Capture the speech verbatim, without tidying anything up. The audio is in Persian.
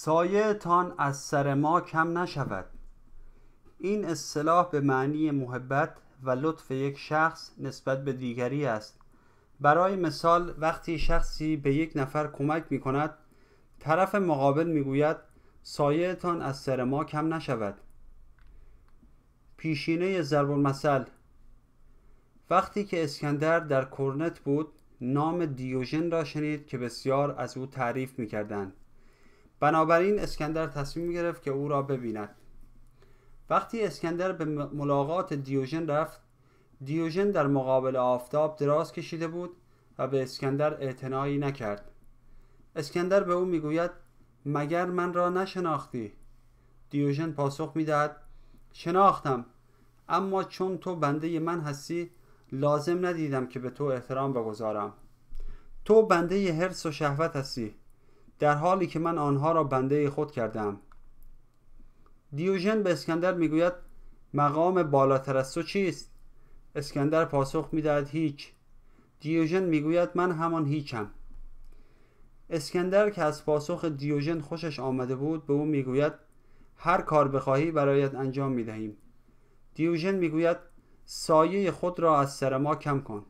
سایه‌تان از سر ما کم نشود. این اصطلاح به معنی محبت و لطف یک شخص نسبت به دیگری است. برای مثال وقتی شخصی به یک نفر کمک می کند، طرف مقابل می گوید سایه‌تان از سر ما کم نشود. پیشینه ضرب المثل. وقتی که اسکندر در کورنت بود، نام دیوژن را شنید که بسیار از او تعریف می کردند. بنابراین اسکندر تصمیم گرفت که او را ببیند. وقتی اسکندر به ملاقات دیوژن رفت، دیوژن در مقابل آفتاب دراز کشیده بود و به اسکندر اعتنایی نکرد. اسکندر به او میگوید مگر من را نشناختی؟ دیوژن پاسخ میدهد شناختم، اما چون تو بنده من هستی لازم ندیدم که به تو احترام بگذارم. تو بنده حرص و شهوت هستی، در حالی که من آنها را بنده خود کردم. دیوژن به اسکندر میگوید مقام بالاتر از تو چیست؟ اسکندر پاسخ میدهد هیچ. دیوژن میگوید من همان هیچم. اسکندر که از پاسخ دیوژن خوشش آمده بود به او میگوید هر کار بخواهی برایت انجام میدهیم. دیوژن میگوید سایه خود را از سر ما کم کن.